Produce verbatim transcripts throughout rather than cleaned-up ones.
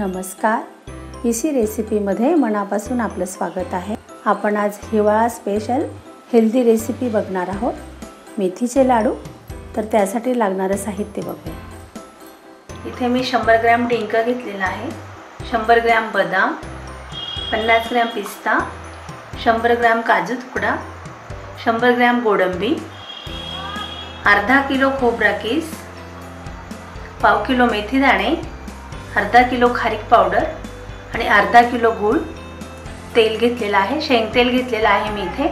नमस्कार, इसी रेसिपीमध्ये मनापासून आपलं स्वागत आहे। आपण आज हिवाळा स्पेशल हेल्दी रेसिपी बघणार आहोत, मेथीचे लाडू। तर त्यासाठी लागणारे साहित्य बघूया। इथे मी शंभर ग्रॅम डिंका घेतलेला आहे, शंभर ग्रॅम बदाम, पन्नास ग्रॅम पिस्ता, शंभर ग्रॅम काजू तुकडा, शंभर ग्रॅम गोडंबी, अर्धा किलो खोबरा कीस, पाव किलो मेथी दाणे, अर्धा किलो खारीक पावडर आणि अर्धा किलो गूळ। तेल घेतलेला आहे, शेंगतेल घेतलेला आहे मी इथे।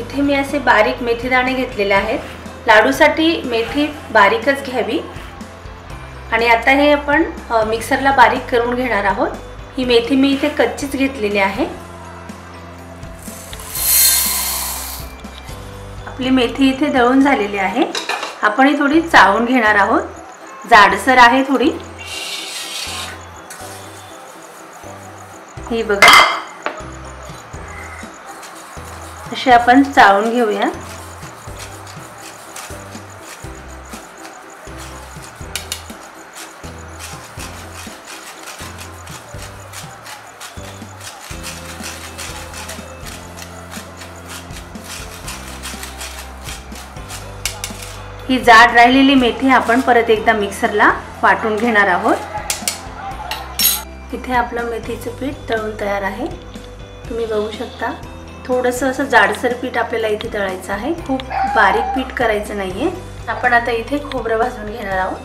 इथे मी असे बारीक मेथी दाणे घेतलेले आहेत। लाडूसाठी मेथी बारीकच घ्यावी। आणि आता हे आपण मिक्सरला बारीक करून घेणार आहोत। ही मेथी मी इथे कच्चीच घेतलेली आहे। आपली मेथी इथे दळून झालेली आहे, आपण ही थोडी चाळून घेणार आहोत। जाडसर आहे थोडी, ही बघा अशी आपण चाळून घेऊया। ही जाड राहिलेली मेथी आपण परत एकदा मिक्सरला वाटून घेणार आहोत। इथे आपलं मेथीचं पीठ तळून तयार आहे, तुम्ही बघू शकता। थोडंसं असं जाडसर पीठ आपल्याला इथे तळायचं आहे, खूप बारीक पीठ करायचं नाही आहे। आपण आता इथे खोबरं भाजून घेणार आहोत।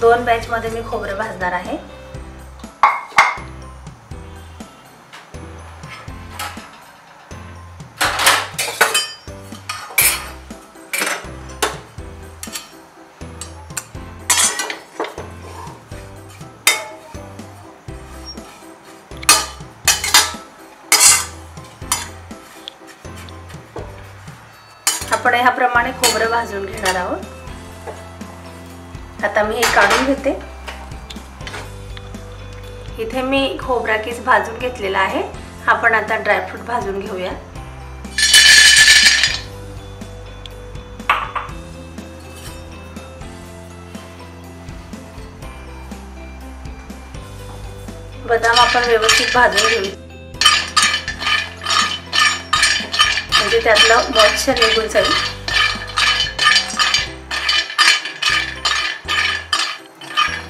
दोन बॅचमध्ये मी खोबरं भाजणार आहे। आपण ह्या प्रमाणे खोबरं भाजून घेणार आहोत। आता मी हे काढून घेते। इथे मी खोबरा किस भाजून घेतलेला आहे, आपण आता ड्रायफ्रूट भाजून घेऊया। बदाम आपण व्यवस्थित भाजून घेऊ, त्यातलं मॉइश्चर निघून जाईल।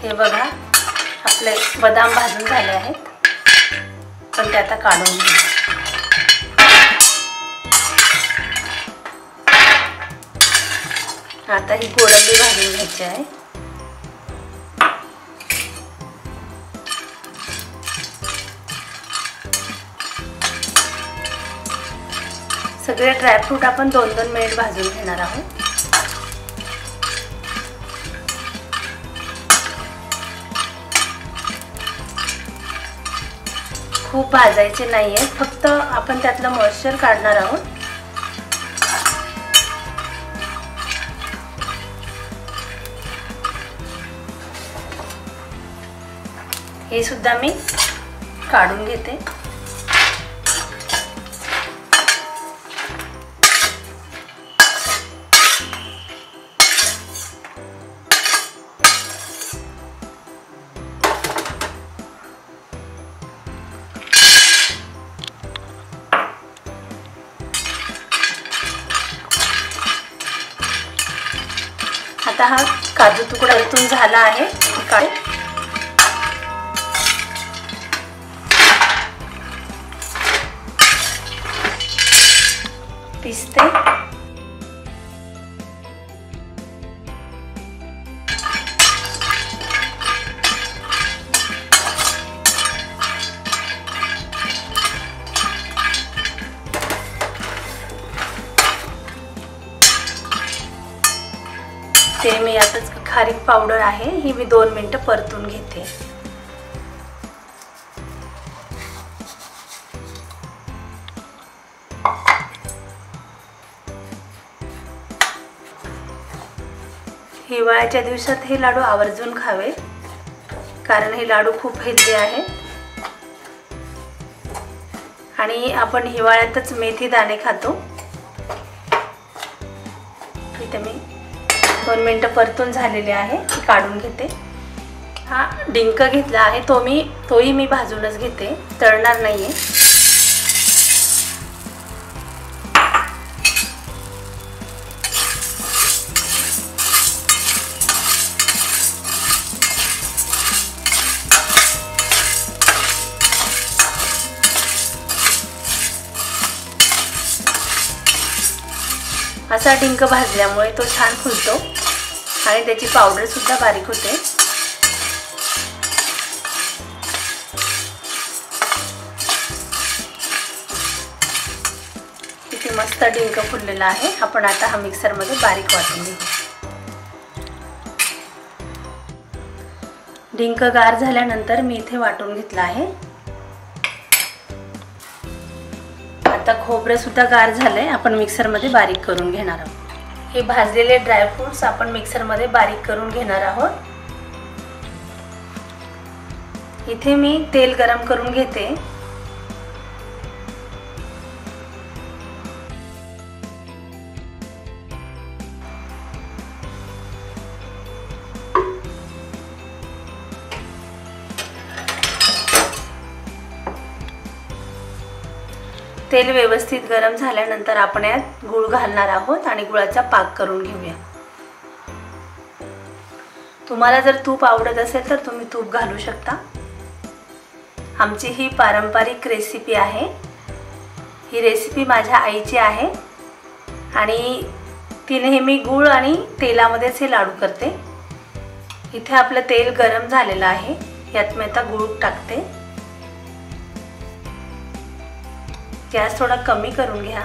हे बघा आपले बदाम भाजून झाले आहेत, पण ते आता काढून घेऊ। आता ही गोडंबी भाजून घ्यायची आहे। सगळे ड्रायफ्रूट आपण दोन दोन मिनिट भाजून घेणार आहोत। खूप भाजायचे नाही आहेत, फक्त आपण त्यातलं मॉइश्चर काढणार आहोत। हे सुद्धा मी काढून घेते। आता हा काजू तुकडा इथून झाला आहे, काय पिस्ते ते मी यातच खारीक पावडर आहे, ही मी दोन मिनिटं परतून घेते। हिवाळ्याच्या दिवसात हे लाडू आवर्जून खावे, कारण हे लाडू खूप हेल्दी आहेत। आणि आपण हिवाळ्यातच मेथी दाणे खातो। इथे मी पाच दोन मिनटं परतून झालेले आहे, काढून घेते। हा डिंक घेतला आहे तो मी तोही मी भाजूनच घेते, तळणार नाहीये। असा डिंक भाजल्यामुळे तो छान फुलतो आणि त्याची पावडर सुद्धा बारीक होते। किती मस्त डिंक फुललेला आहे। आपण आता हा मिक्सर मध्ये बारीक वाटून घेऊ। डिंक गार झाल्यानंतर मी इथे वाटून घेतला आहे। आता खोबरे सुद्धा गार झाले, आपण मिक्सर मध्ये बारीक करून घेणार आहोत। हे भाजलेले ड्राई फ्रूट्स आपण मिक्सर मध्ये बारीक करून घेणार आहोत। इथे मी तेल गरम करून घेते। तेल व्यवस्थित गरम झाल्यानंतर आपण यात गूळ घालणार आहोत आणि गुळाचा पाक करून घेऊया। तुम्हाला जर तूप आवडत असेल तर तुम्ही तूप घालू शकता। आमची ही पारंपरिक रेसिपी आहे। ही रेसिपी माझ्या आईची आहे आणि ती नेहमी गूळ आणि तेलामध्येच हे लाडू करते। इथे आपलं तेल गरम झालेलं आहे, यात मी आता गूळ टाकते। गॅस थोड़ा कमी करून घ्या।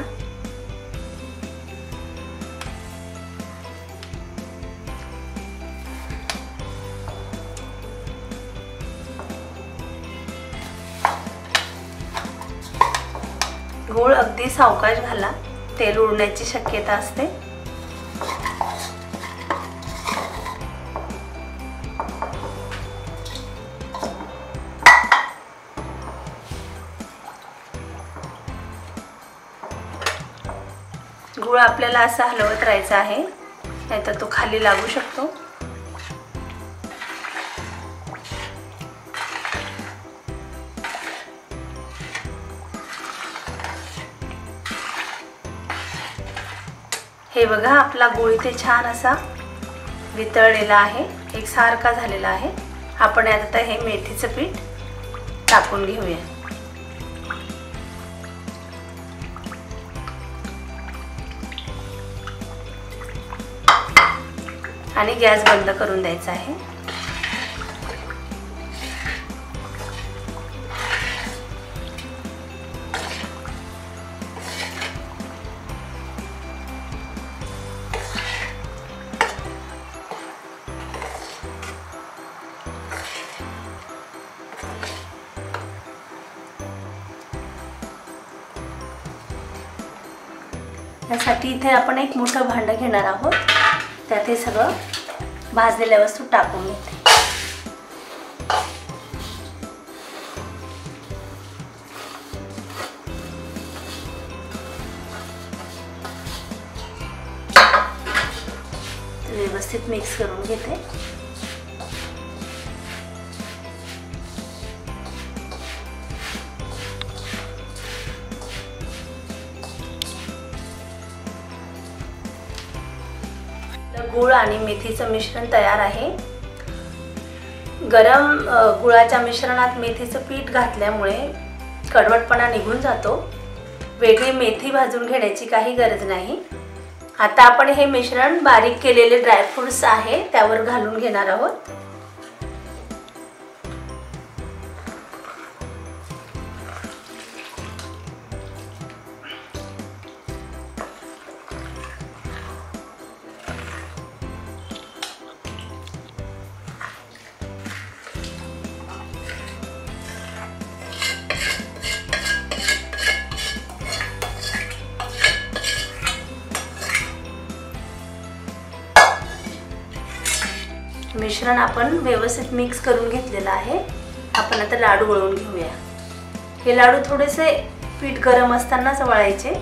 गूळ अगदी सावकाश घाला, तेल उडण्याची शक्यता असते। गुळ आपल्याला असा हलवत राहायचा आहे, नाहीतर तो खाली लागू शकतो। हे बघा आपला गुळ इथे छान असा वितळलेला आहे, एकसारखा झालेला आहे। आपण आता हे मेथीचं पीठ टाकून घेऊया। आणि गॅस बंद करून द्यायचा आहे। यासाठी इथे आपण एक मोठं भांडं घेणार आहोत, त्यात हे सगळं भाजलेल्या वस्तू टाकून घेते। व्यवस्थित मिक्स करून घेते। गुळ आणि मेथीचं मिश्रण तयार आहे। गरम गुळाच्या मिश्रणात मेथीचं पीठ घातल्यामुळे कडवटपणा निघून जातो। वेगळी मेथी भाजून घेण्याची काही गरज नाही। आता आपण हे मिश्रण बारीक केलेले ड्रायफ्रूट्स आहे त्यावर घालून घेणार आहोत। मिश्रण आपण व्यवस्थित मिक्स करून घेतलेलं आहे। आपण आता लाडू वळून घेऊया। हे लाडू थोडेसे पीठ गरम असतानाच वळायचे।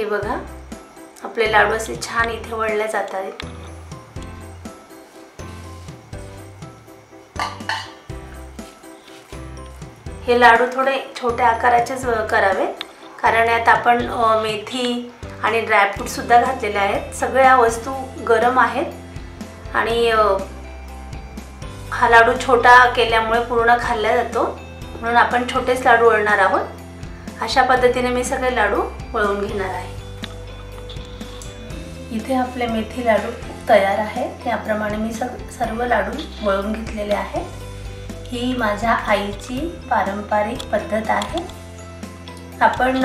हे बघा आपले लाडू असे छान इथे वळले जातात। हे लाडू थोडे छोटे आकाराचेच करावे कारण यात आपण मेथी आणि ड्रायफ्रूट सुद्धा घातलेले आहेत। सगळ्या वस्तू गरम आहेत आणि हा लाडू छोटा केल्यामुळे पूर्ण खाल्ला जातो म्हणून आपण छोटेच लाडू वळणार आहोत। अशा पद्धतीने मी सगळे लाडू वळून घेणार आहे। इथे आपले मेथी लाडू तयार आहे। त्याप्रमाणे मी सर्व लाडू वळून घेतलेले आहे। ही माझ्या आईची पारंपरिक पद्धत आहे। आपण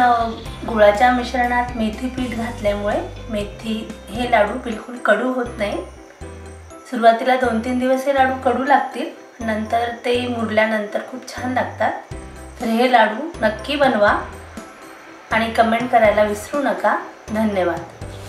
गुळाच्या मिश्रणात मेथी पीठ घातल्यामुळे मेथी हे लाडू बिलकुल कडू होत नाही। सुरुवातीला दोन तीन दिवस हे लाडू कडू लागतील, नंतर ते मुरल्यानंतर खूप छान लागतात। तर हे लाडू नक्की बनवा आणि कमेंट करायला विसरू नका। धन्यवाद।